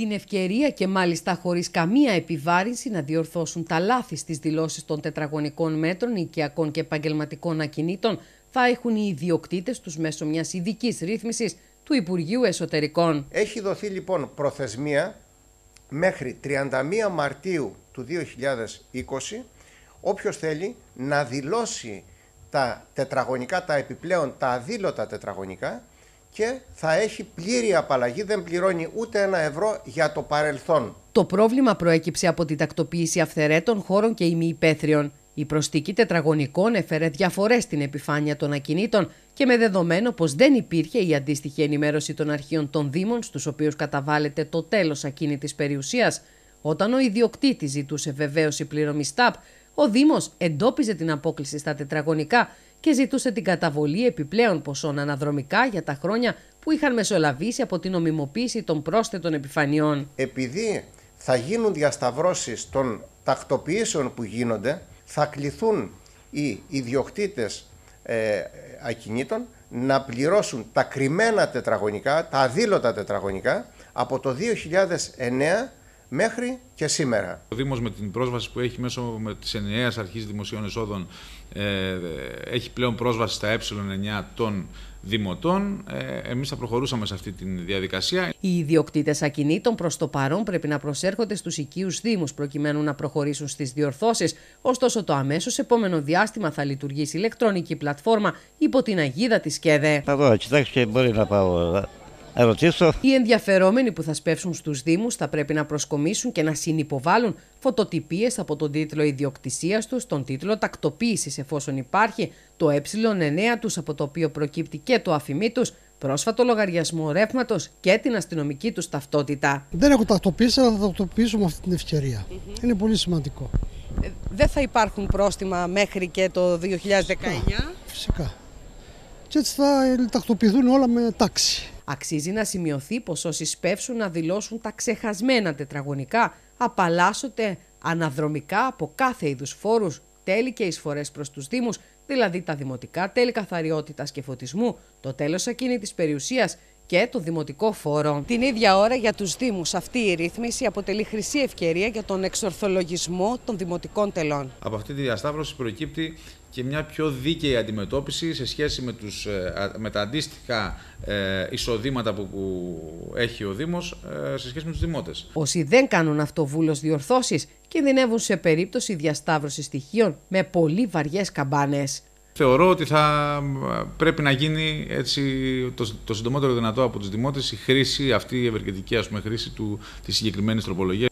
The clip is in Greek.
την ευκαιρία και μάλιστα χωρίς καμία επιβάρυνση να διορθώσουν τα λάθη στις δηλώσεις των τετραγωνικών μέτρων, οικιακών και επαγγελματικών ακινήτων θα έχουν οι ιδιοκτήτες τους μέσω μιας ειδικής ρύθμισης του Υπουργείου Εσωτερικών. Έχει δοθεί λοιπόν προθεσμία μέχρι 31 Μαρτίου του 2020 όποιος θέλει να δηλώσει τα τετραγωνικά, τα επιπλέον, τα αδήλωτα τετραγωνικά και θα έχει πλήρη απαλλαγή, δεν πληρώνει ούτε €1 για το παρελθόν. Το πρόβλημα προέκυψε από την τακτοποίηση αυθαιρέτων χώρων και ημιυπαίθριων. Η προσθήκη τετραγωνικών έφερε διαφορές στην επιφάνεια των ακινήτων και με δεδομένο πως δεν υπήρχε η αντίστοιχη ενημέρωση των αρχείων των Δήμων, στους οποίους καταβάλλεται το τέλος ακίνητης περιουσίας. Όταν ο ιδιοκτήτης ζητούσε βεβαίωση πληρωμής ΤΑΠ, ο Δήμος εντόπιζε την απόκληση στα τετραγωνικά και ζητούσε την καταβολή επιπλέον ποσών αναδρομικά για τα χρόνια που είχαν μεσολαβήσει από την νομιμοποίηση των πρόσθετων επιφανειών. Επειδή θα γίνουν διασταυρώσεις των τακτοποιήσεων που γίνονται, θα κληθούν οι ιδιοκτήτες ακινήτων να πληρώσουν τα κρυμμένα τετραγωνικά, τα αδήλωτα τετραγωνικά, από το 2009 μέχρι και σήμερα. Ο Δήμος με την πρόσβαση που έχει μέσω της ενιαίας αρχής δημοσίων εσόδων έχει πλέον πρόσβαση στα ε9 των δημοτών. Εμείς θα προχωρούσαμε σε αυτή τη διαδικασία. Οι ιδιοκτήτες ακινήτων προς το παρόν πρέπει να προσέρχονται στους οικείους Δήμους προκειμένου να προχωρήσουν στις διορθώσεις. Ωστόσο, το αμέσως επόμενο διάστημα θα λειτουργήσει ηλεκτρονική πλατφόρμα υπό την αγίδα της ΚΕΔΕ. Κοιτάξτε, μπορεί να πάω. Οι ενδιαφερόμενοι που θα σπεύσουν στους Δήμους θα πρέπει να προσκομίσουν και να συνυποβάλλουν φωτοτυπίες από τον τίτλο ιδιοκτησίας τους, τον τίτλο τακτοποίησης εφόσον υπάρχει, το ε9 τους από το οποίο προκύπτει και το αφημί τους, πρόσφατο λογαριασμό ρεύματος και την αστυνομική τους ταυτότητα. Δεν έχω τακτοποίηση, αλλά θα τακτοποιήσω με αυτή την ευκαιρία. Είναι πολύ σημαντικό. Δεν θα υπάρχουν πρόστιμα μέχρι και το 2019. Φυσικά. Και έτσι θα τακτοποιηθούν όλα με τάξη. Αξίζει να σημειωθεί πως όσοι σπεύσουν να δηλώσουν τα ξεχασμένα τετραγωνικά απαλλάσσονται αναδρομικά από κάθε είδους φόρους, τέλη και εισφορές προς τους Δήμους, δηλαδή τα δημοτικά τέλη καθαριότητας και φωτισμού, το τέλος ακίνητης περιουσίας και το δημοτικό φόρο. Την ίδια ώρα για τους Δήμους αυτή η ρύθμιση αποτελεί χρυσή ευκαιρία για τον εξορθολογισμό των δημοτικών τελών. Από αυτή τη διασταύρωση προκύπτει και μια πιο δίκαιη αντιμετώπιση σε σχέση με τα αντίστοιχα εισοδήματα που έχει ο Δήμος σε σχέση με τους Δημότες. Όσοι δεν κάνουν αυτοβούλως διορθώσεις κινδυνεύουν σε περίπτωση διασταύρωσης στοιχείων με πολύ βαριές καμπάνες. Θεωρώ ότι θα πρέπει να γίνει έτσι, το συντομότερο δυνατό από τους Δημότες η χρήση, αυτή η ευεργετική χρήση της συγκεκριμένης τροπολογίας.